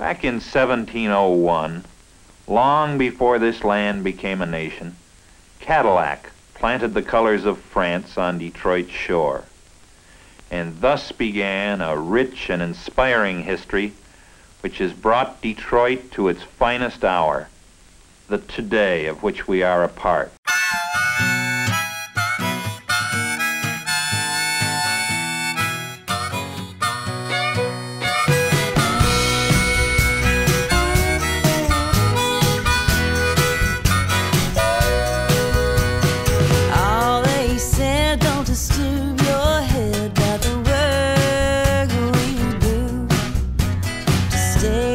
Back in 1701, long before this land became a nation, Cadillac planted the colors of France on Detroit's shore. And thus began a rich and inspiring history which has brought Detroit to its finest hour, the today of which we are a part. Stay.